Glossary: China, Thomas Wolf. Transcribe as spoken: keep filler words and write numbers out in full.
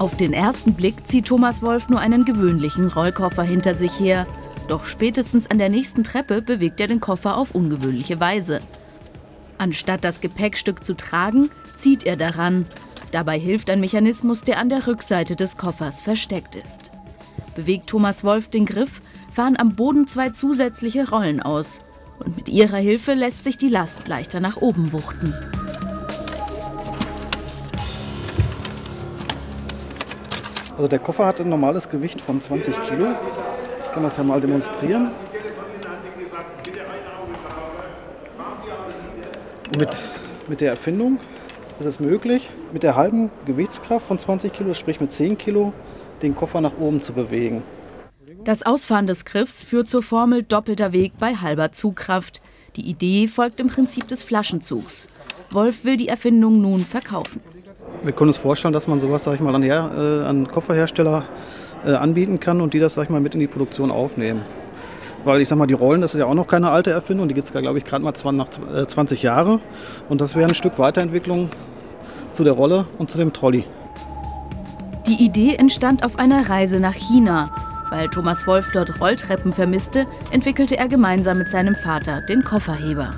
Auf den ersten Blick zieht Thomas Wolf nur einen gewöhnlichen Rollkoffer hinter sich her. Doch spätestens an der nächsten Treppe bewegt er den Koffer auf ungewöhnliche Weise. Anstatt das Gepäckstück zu tragen, zieht er daran. Dabei hilft ein Mechanismus, der an der Rückseite des Koffers versteckt ist. Bewegt Thomas Wolf den Griff, fahren am Boden zwei zusätzliche Rollen aus. Und mit ihrer Hilfe lässt sich die Last leichter nach oben wuchten. Also der Koffer hat ein normales Gewicht von zwanzig Kilo. Ich kann das ja mal demonstrieren. Mit, mit der Erfindung ist es möglich, mit der halben Gewichtskraft von zwanzig Kilo, sprich mit zehn Kilo, den Koffer nach oben zu bewegen. Das Ausfahren des Griffs führt zur Formel doppelter Weg bei halber Zugkraft. Die Idee folgt dem Prinzip des Flaschenzugs. Wolf will die Erfindung nun verkaufen. Wir können uns vorstellen, dass man sowas, sag ich mal, an, her, äh, an Kofferhersteller äh, anbieten kann und die das, sag ich mal, mit in die Produktion aufnehmen. Weil ich sag mal, die Rollen, das ist ja auch noch keine alte Erfindung, die gibt es, glaube ich, gerade mal zwanzig Jahre. Und das wäre ein Stück Weiterentwicklung zu der Rolle und zu dem Trolley. Die Idee entstand auf einer Reise nach China. Weil Thomas Wolf dort Rolltreppen vermisste, entwickelte er gemeinsam mit seinem Vater den Kofferheber.